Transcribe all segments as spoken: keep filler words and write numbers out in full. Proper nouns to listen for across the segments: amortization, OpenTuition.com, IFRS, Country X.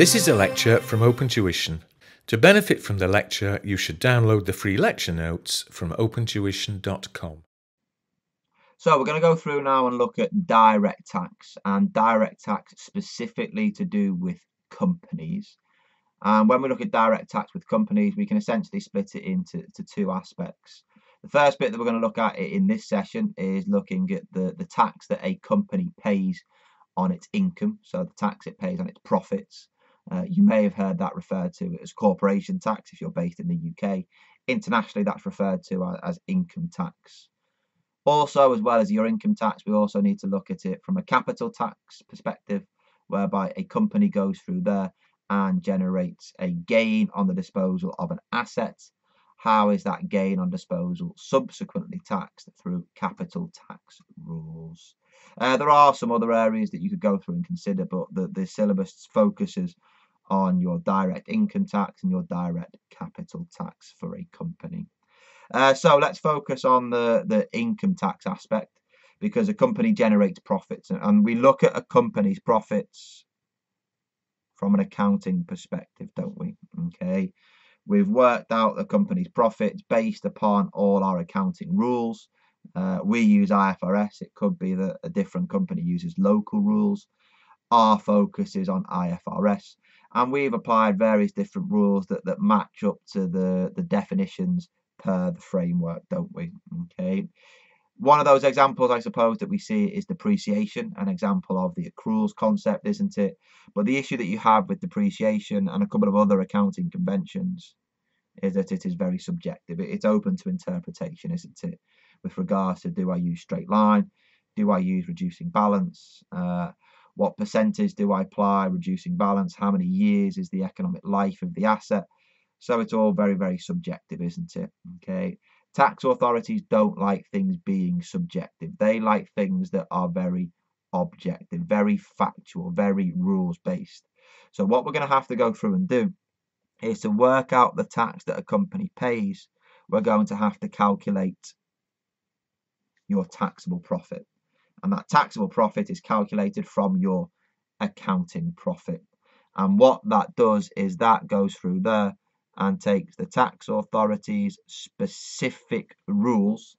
This is a lecture from OpenTuition. To benefit from the lecture, you should download the free lecture notes from Open Tuition dot com. So we're going to go through now and look at direct tax, and direct tax specifically to do with companies. And when we look at direct tax with companies, we can essentially split it into to two aspects. The first bit that we're going to look at in this session is looking at the, the tax that a company pays on its income, so the tax it pays on its profits. Uh, you may have heard that referred to as corporation tax if you're based in the U K. Internationally, that's referred to as income tax. Also, as well as your income tax, we also need to look at it from a capital tax perspective, whereby a company goes through there and generates a gain on the disposal of an asset. How is that gain on disposal subsequently taxed? Through capital tax rules. Uh, there are some other areas that you could go through and consider, but the, the syllabus focuses on your direct income tax and your direct capital tax for a company. Uh, so let's focus on the, the income tax aspect, because a company generates profits, and, and we look at a company's profits from an accounting perspective, don't we? Okay, we've worked out the company's profits based upon all our accounting rules. Uh, we use I F R S. It could be that a different company uses local rules. Our focus is on I F R S, and we've applied various different rules that, that match up to the, the definitions per the framework, don't we? Okay. One of those examples, I suppose, that we see is depreciation, an example of the accruals concept, isn't it? But the issue that you have with depreciation and a couple of other accounting conventions is that it is very subjective. It's open to interpretation, isn't it? With regards to, do I use straight line? Do I use reducing balance? Uh, what percentage do I apply reducing balance? How many years is the economic life of the asset? So it's all very, very subjective, isn't it? Okay. Tax authorities don't like things being subjective. They like things that are very objective, very factual, very rules-based. So what we're going to have to go through and do is to work out the tax that a company pays. We're going to have to calculate your taxable profit. And that taxable profit is calculated from your accounting profit. And what that does is that goes through there and takes the tax authority's specific rules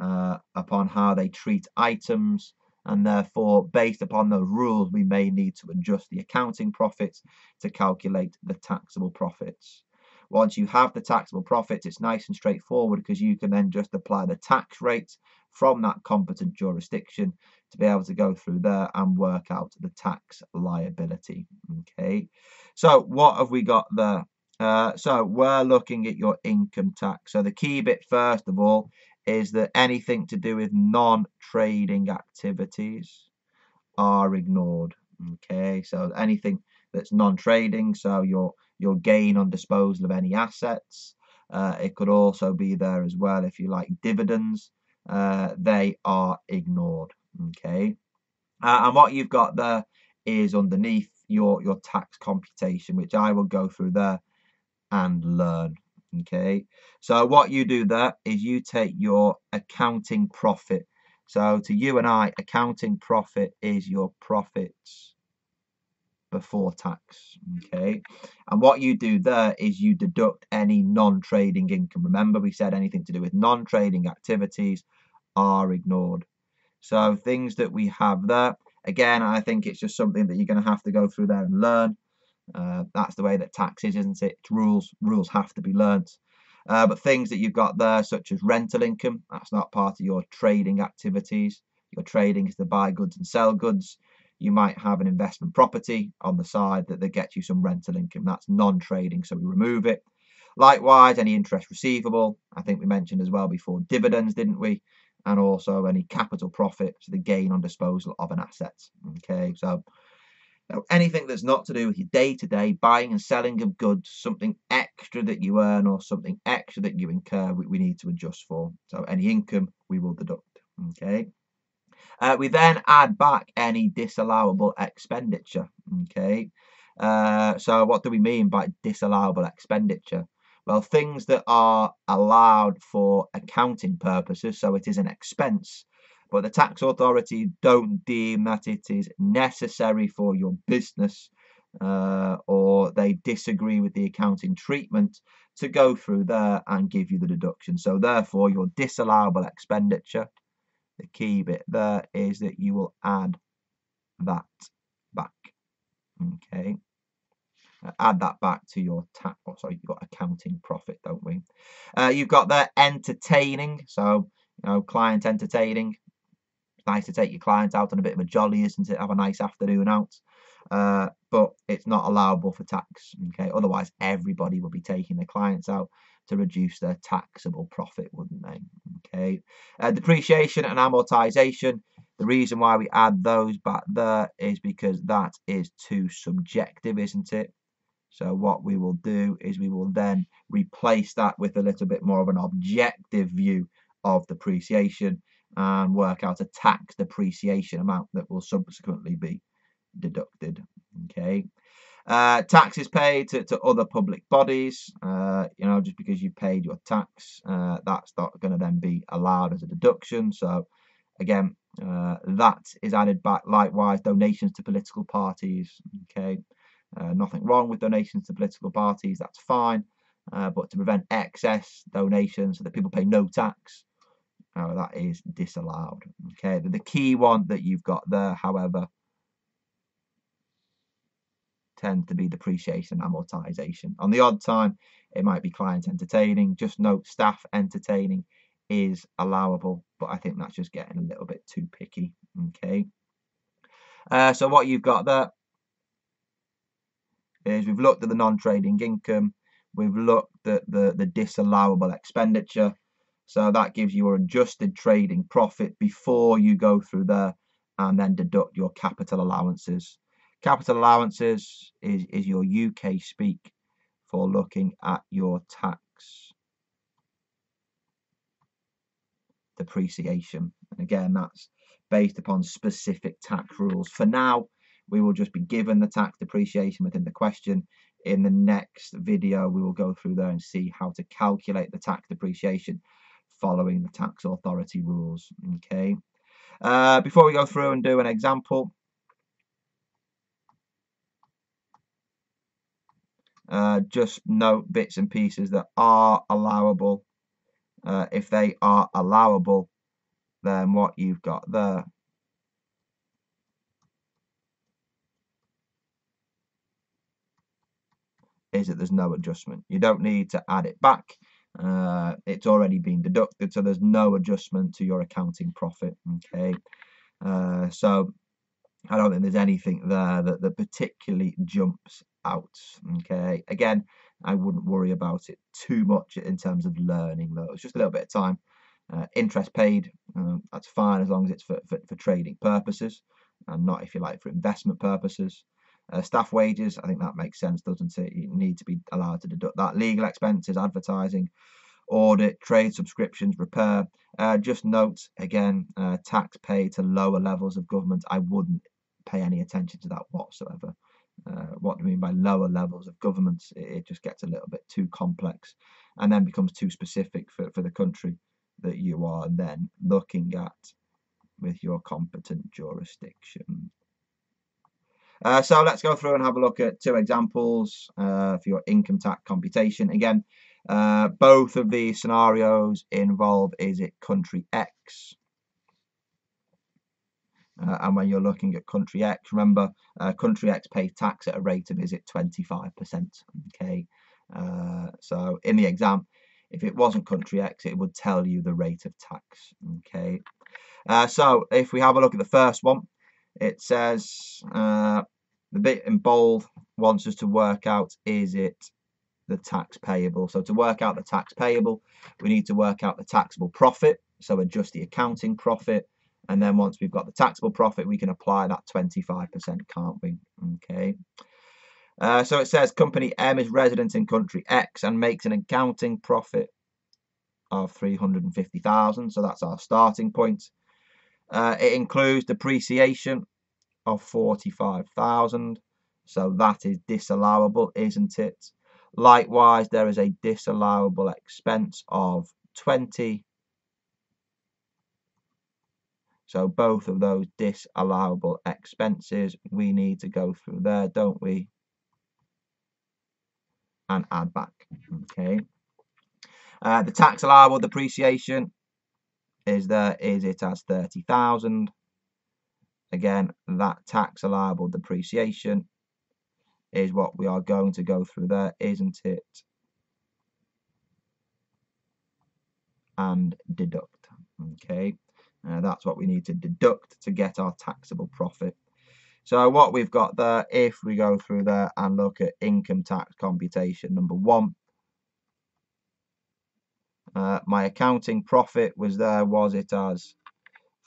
uh, upon how they treat items, and therefore based upon those rules we may need to adjust the accounting profits to calculate the taxable profits. Once you have the taxable profits, it's nice and straightforward, because you can then just apply the tax rate from that competent jurisdiction to be able to go through there and work out the tax liability. Okay, so what have we got there? Uh, so we're looking at your income tax. So the key bit first of all is that anything to do with non-trading activities are ignored. Okay, so anything that's non-trading, so your your gain on disposal of any assets, uh, it could also be there as well, if you like, dividends, uh, they are ignored. Okay, uh, and what you've got there is underneath your your tax computation, which I will go through there and learn. Okay, so what you do there is you take your accounting profit. So to you and I, accounting profit is your profits before tax. Okay, and what you do there is you deduct any non-trading income. Remember, we said anything to do with non-trading activities are ignored. So things that we have there, again, I think it's just something that you're going to have to go through there and learn. Uh, that's the way that tax is, isn't it? It's rules, rules have to be learnt. Uh, but things that you've got there, such as rental income, that's not part of your trading activities. Your trading is to buy goods and sell goods. You might have an investment property on the side that, that gets you some rental income. That's non-trading, so we remove it. Likewise, any interest receivable. I think we mentioned as well before dividends, didn't we? And also any capital profit, so the gain on disposal of an asset. Okay, so now, anything that's not to do with your day-to-day -day buying and selling of goods, something extra that you earn or something extra that you incur, we, we need to adjust for. So any income we will deduct. Okay, uh, we then add back any disallowable expenditure. Okay, uh, so what do we mean by disallowable expenditure? Well, things that are allowed for accounting purposes, so it is an expense, but the tax authority don't deem that it is necessary for your business uh, or they disagree with the accounting treatment, to go through there and give you the deduction. So therefore your disallowable expenditure, the key bit there is that you will add that back. Okay, add that back to your tax. Oh, sorry, you've got accounting profit, don't we? Uh, you've got there entertaining. So, you know, client entertaining. It's nice to take your clients out on a bit of a jolly, isn't it? Have a nice afternoon out. Uh, but it's not allowable for tax. Okay, otherwise everybody will be taking their clients out to reduce their taxable profit, wouldn't they? Okay, uh, depreciation and amortization. The reason why we add those back there is because that is too subjective, isn't it? So what we will do is we will then replace that with a little bit more of an objective view of depreciation and work out a tax depreciation amount that will subsequently be deducted. Okay, uh, taxes paid to, to other public bodies. Uh, you know, just because you paid your tax, uh, that's not going to then be allowed as a deduction. So again, uh, that is added back. Likewise, donations to political parties. Okay. Uh, nothing wrong with donations to political parties, that's fine, uh, but to prevent excess donations so that people pay no tax, uh, that is disallowed. Okay, the, the key one that you've got there, however, tends to be depreciation and amortization. On the odd time, it might be client entertaining. Just note, staff entertaining is allowable, but I think that's just getting a little bit too picky. Okay, uh, so what you've got there is we've looked at the non-trading income, we've looked at the, the disallowable expenditure, so that gives you an adjusted trading profit before you go through there and then deduct your capital allowances. Capital allowances is, is your U K speak for looking at your tax depreciation. And again, that's based upon specific tax rules. For now, we will just be given the tax depreciation within the question. In the next video, we will go through there and see how to calculate the tax depreciation following the tax authority rules. Okay. Uh, before we go through and do an example, uh, just note bits and pieces that are allowable. Uh, if they are allowable, then what you've got there is that there's no adjustment. You don't need to add it back. Uh, it's already been deducted, so there's no adjustment to your accounting profit. Okay, uh, so I don't think there's anything there that, that particularly jumps out. Okay, again, I wouldn't worry about it too much in terms of learning though. It's just a little bit of time. Uh, interest paid, um, that's fine as long as it's for, for, for trading purposes and not, if you like, for investment purposes. Uh, staff wages, I think that makes sense, doesn't it? You need to be allowed to deduct that. Legal expenses, advertising, audit, trade subscriptions, repair. Uh, just note, again, uh, tax paid to lower levels of government. I wouldn't pay any attention to that whatsoever. Uh, what do I mean by lower levels of government? It, it just gets a little bit too complex and then becomes too specific for, for the country that you are then looking at with your competent jurisdiction. Uh, so let's go through and have a look at two examples uh, for your income tax computation. Again, uh, both of these scenarios involve, is it country X? Uh, and when you're looking at country X, remember, uh, country X pays tax at a rate of, is it twenty-five percent? Okay, uh, so in the exam, if it wasn't country X, it would tell you the rate of tax. Okay, uh, so if we have a look at the first one, it says, uh, the bit in bold wants us to work out, is it the tax payable? So to work out the tax payable, we need to work out the taxable profit. So adjust the accounting profit. And then once we've got the taxable profit, we can apply that twenty-five percent, can't we? Okay. Uh, so it says company M is resident in country X and makes an accounting profit of three hundred fifty thousand. So that's our starting point. Uh, it includes depreciation of forty-five thousand, so that is disallowable, isn't it? Likewise, there is a disallowable expense of twenty. So both of those disallowable expenses, we need to go through there, don't we? and add back. Okay. Uh, the tax allowable depreciation is there is it as thirty thousand. Again, that tax allowable depreciation is what we are going to go through there, isn't it? And deduct. Okay, uh, that's what we need to deduct to get our taxable profit. So what we've got there, if we go through there and look at income tax computation number one, uh, my accounting profit was there, was it as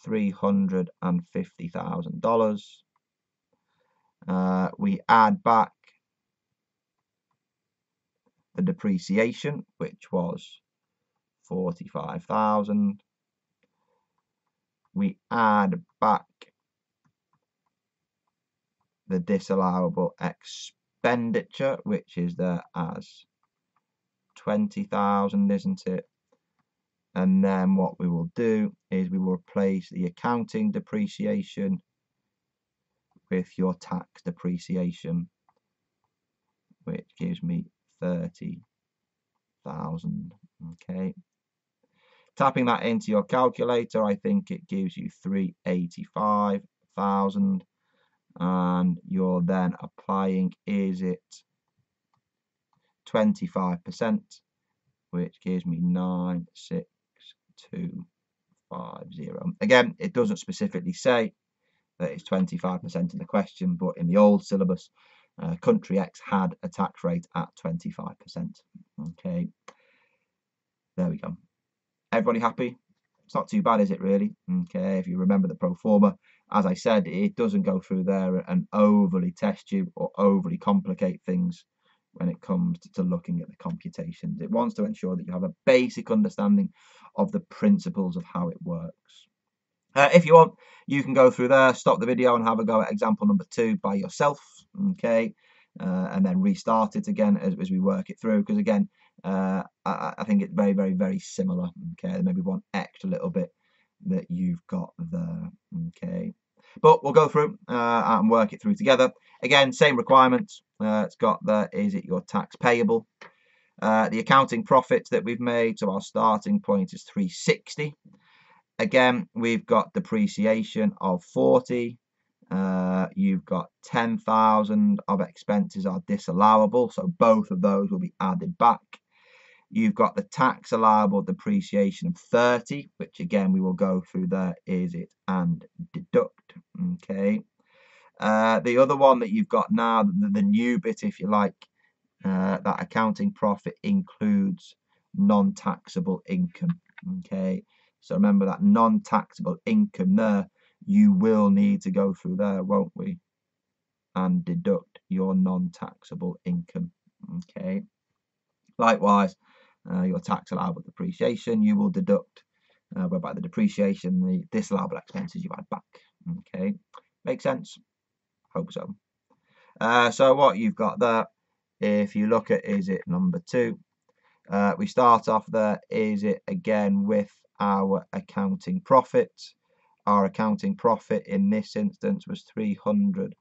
three hundred fifty thousand dollars. Uh, we add back the depreciation, which was forty-five thousand. We add back the disallowable expenditure, which is there as twenty thousand, isn't it? And then what we will do is we will replace the accounting depreciation with your tax depreciation, which gives me thirty thousand. Okay. Tapping that into your calculator, I think it gives you three hundred eighty-five thousand, and you're then applying, is it twenty-five percent, which gives me nine six two five zero. Again, it doesn't specifically say that it's twenty-five percent in the question, but in the old syllabus, uh, Country X had a tax rate at twenty-five percent. Okay, there we go. Everybody happy? It's not too bad, is it really? Okay, if you remember the pro forma, as I said, it doesn't go through there and overly test you or overly complicate things when it comes to looking at the computations. It wants to ensure that you have a basic understanding of the principles of how it works. Uh, if you want, you can go through there, stop the video and have a go at example number two by yourself, okay, uh, and then restart it again as, as we work it through, because again, uh, I, I think it's very, very, very similar, okay, there may be one extra little bit that you've got there, okay, but we'll go through uh, and work it through together. Again, same requirements, uh, it's got there, is it your tax payable, uh, the accounting profits that we've made, so our starting point is three sixty. Again, we've got depreciation of forty. Uh, you've got ten thousand of expenses are disallowable, so both of those will be added back. You've got the tax allowable depreciation of thirty, which again we will go through there, is it, and deduct. Okay. Uh, the other one that you've got now, the, the new bit, if you like, uh, that accounting profit includes non-taxable income. Okay. So remember that non-taxable income there, you will need to go through there, won't we? And deduct your non-taxable income, okay? Likewise, uh, your tax allowable depreciation, you will deduct, uh, whereby the depreciation, the disallowable expenses you add back, okay? Make sense? Hope so. Uh, so what you've got there, if you look at, is it number two? Uh, we start off there, is it again with our accounting profit. Our accounting profit in this instance was three hundred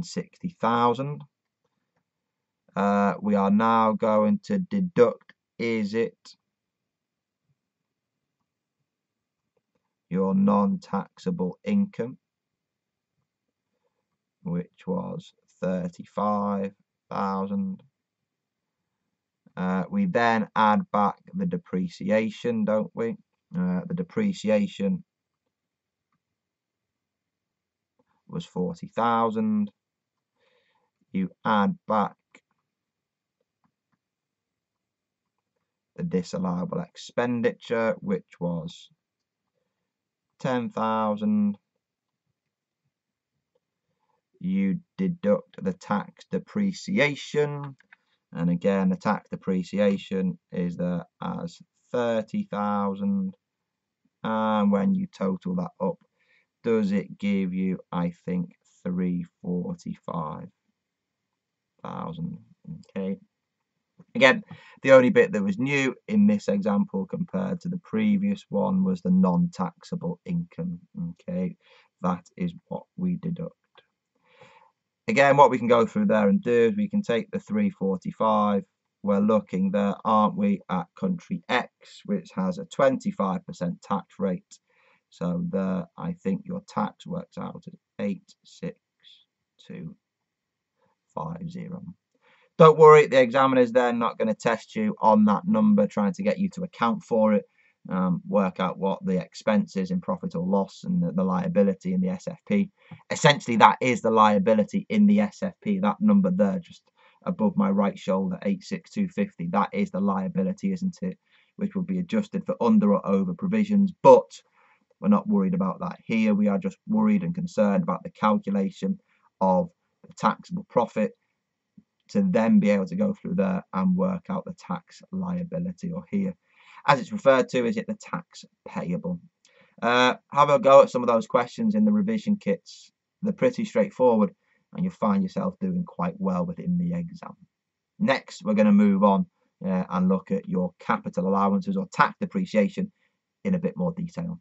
sixty thousand. Uh, we are now going to deduct, is it, your non-taxable income, which was thirty-five thousand. Uh, we then add back the depreciation, don't we? Uh, the depreciation was forty thousand. You add back the disallowable expenditure, which was ten thousand. You deduct the tax depreciation. And again, the tax depreciation is there as thirty thousand. And when you total that up, does it give you, I think, three hundred forty-five thousand? Okay. Again, the only bit that was new in this example compared to the previous one was the non-taxable income. Okay. That is what we deduct. Again, what we can go through there and do is we can take the three forty-five. We're looking there, aren't we, at country X, which has a twenty-five percent tax rate. So there, I think your tax works out at eight six two five zero. Don't worry, the examiner's there not going to test you on that number, trying to get you to account for it. Um, work out what the expense is in profit or loss and the, the liability in the S F P. Essentially, that is the liability in the S F P. That number there, just above my right shoulder, eight six two fifty, that is the liability, isn't it? Which will be adjusted for under or over provisions, but we're not worried about that here. We are just worried and concerned about the calculation of the taxable profit to then be able to go through there and work out the tax liability, or here, as it's referred to, is it the tax payable? Uh, have a go at some of those questions in the revision kits. They're pretty straightforward, and you'll find yourself doing quite well within the exam. Next, we're going to move on uh, and look at your capital allowances or tax depreciation in a bit more detail.